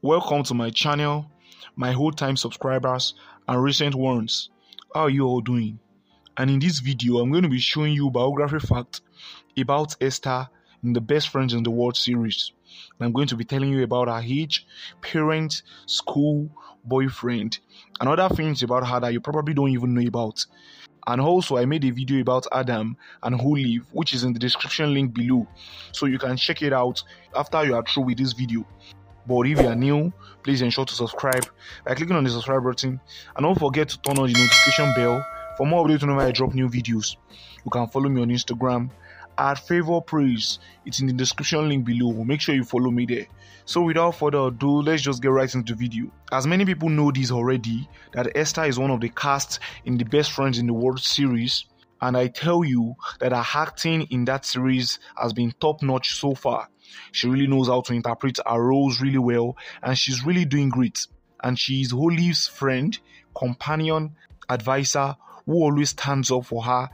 Welcome to my channel, my whole time subscribers and recent ones. How are you all doing? And in this video, I'm going to be showing you biography fact about Esther in the Best Friends in the World series. I'm going to be telling you about her age, parents, school, boyfriend, and other things about her that you probably don't even know about. And also, I made a video about Adam and Olive, which is in the description link below, so you can check it out after you are through with this video. But if you are new, please ensure to subscribe by clicking on the subscribe button, and don't forget to turn on the notification bell for more updates whenever I drop new videos. You can follow me on Instagram at @favorpraise. It's in the description link below. Make sure you follow me there. So without further ado, let's just get right into the video. As many people know this already, that Esther is one of the cast in the Best Friends in the World series, and I tell you that her acting in that series has been top-notch so far. She really knows how to interpret her roles really well, and she's really doing great. And she is Olive's friend, companion, advisor, who always stands up for her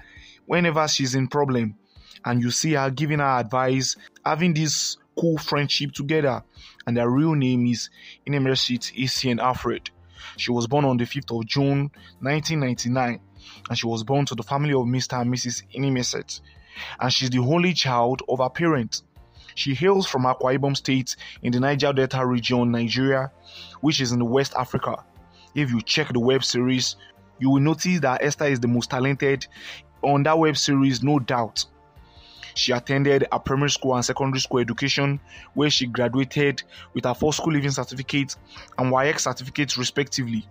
whenever she's in problem. And you see her giving her advice, having this cool friendship together. And her real name is Inimesit Essien Alfred. She was born on the 5th of June 1999, and she was born to the family of Mr. and Mrs. Inimesit. And she's the only child of her parents. She hails from Akwa Ibom State in the Niger Delta region, Nigeria, which is in West Africa. If you check the web series, you will notice that Esther is the most talented on that web series, no doubt. She attended a primary school and secondary school education, where she graduated with her first school leaving certificate and WAEC certificates respectively.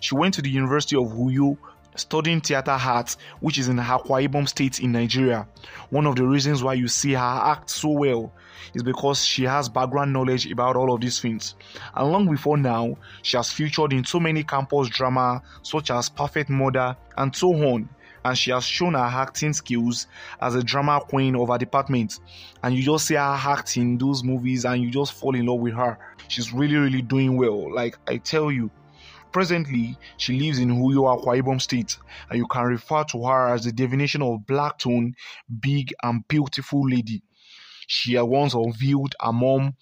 She went to the University of Uyo, studying theater arts, which is in Akwa Ibom State in Nigeria. One of the reasons why you see her act so well is because she has background knowledge about all of these things. And long before now, she has featured in so many campus drama such as Perfect Mother and so on. And she has shown her acting skills as a drama queen of her department. And you just see her act in those movies and you just fall in love with her. She's really doing well, like I tell you. Presently, she lives in Uyo, Akwa Ibom State, and you can refer to her as the divination of black tone, big and beautiful lady. She once unveiled her mom,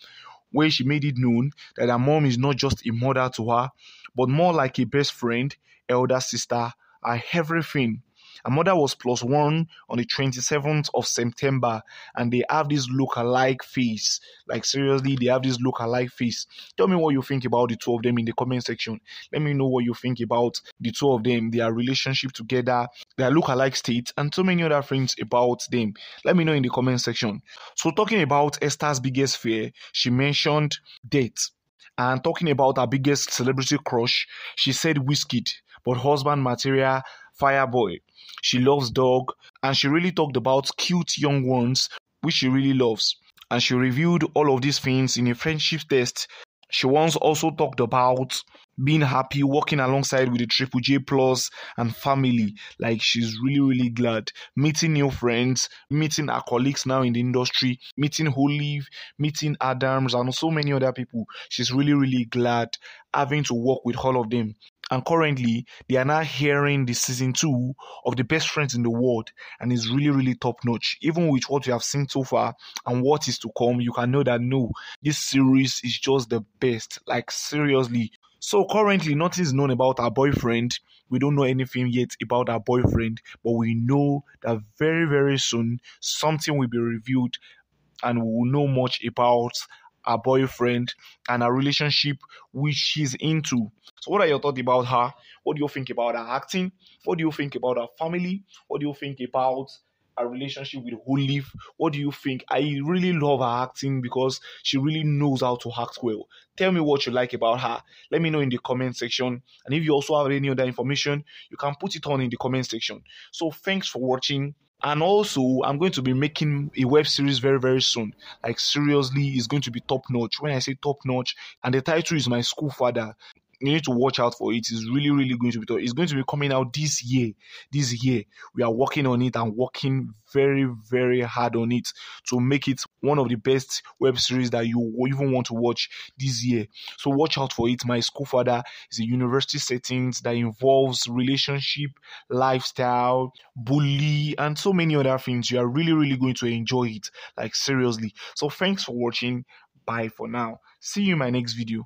where she made it known that her mom is not just a mother to her, but more like a best friend, elder sister, and everything. Her mother was +1 on the 27th of September, and they have this look-alike face. Like, seriously, they have this look-alike face. Tell me what you think about the two of them in the comment section. Let me know what you think about the two of them, their relationship together, their look-alike state, and so many other things about them. Let me know in the comment section. So, talking about Esther's biggest fear, she mentioned death. And talking about her biggest celebrity crush, she said Wizkid, but husband material, Fireboy. She loves dog, and she really talked about cute young ones, which she really loves. And she reviewed all of these things in a friendship test. She once also talked about being happy working alongside with the Triple J+ and family. Like, she's really glad meeting new friends, meeting her colleagues now in the industry, meeting Olive, meeting Adams, and so many other people. She's really glad having to work with all of them. And currently, they are now hearing the season 2 of the Best Friends in the World, and it's really top-notch. Even with what you have seen so far and what is to come, you can know that no, this series is just the best. Like, seriously. So currently, nothing is known about her boyfriend. We don't know anything yet about her boyfriend, but we know that very soon something will be revealed, and we will know much about her boyfriend and her relationship which she's into. So what are your thoughts about her? What do you think about her acting? What do you think about her family? What do you think about her relationship with Olive? What do you think? I really love her acting because she really knows how to act well. Tell me what you like about her. Let me know in the comment section. And if you also have any other information, you can put it on in the comment section. So thanks for watching. And also, I'm going to be making a web series very soon. Like, seriously, it's going to be top-notch. When I say top-notch, and the title is My School Father, you need to watch out for it. It's really going to be top. It's going to be coming out this year. This year, we are working on it and working very hard on it to make it one of the best web series that you even want to watch this year. So watch out for it. My School Father is a university setting that involves relationship, lifestyle, bully, and so many other things. You are really going to enjoy it. Like, seriously. So thanks for watching. Bye for now. See you in my next video.